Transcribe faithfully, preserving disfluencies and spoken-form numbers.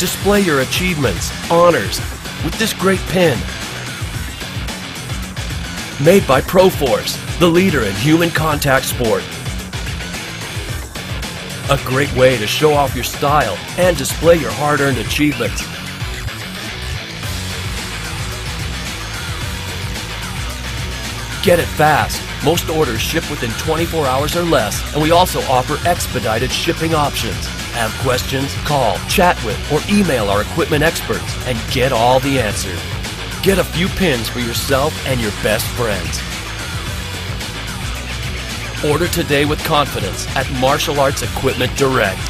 Display your achievements, honors, with this great pin. Made by ProForce, the leader in human contact sport. A great way to show off your style and display your hard-earned achievements. Get it fast. Most orders ship within twenty-four hours or less, and we also offer expedited shipping options. Have questions? Call, chat with, or email our equipment experts and get all the answers. Get a few pins for yourself and your best friends. Order today with confidence at Martial Arts Equipment Direct.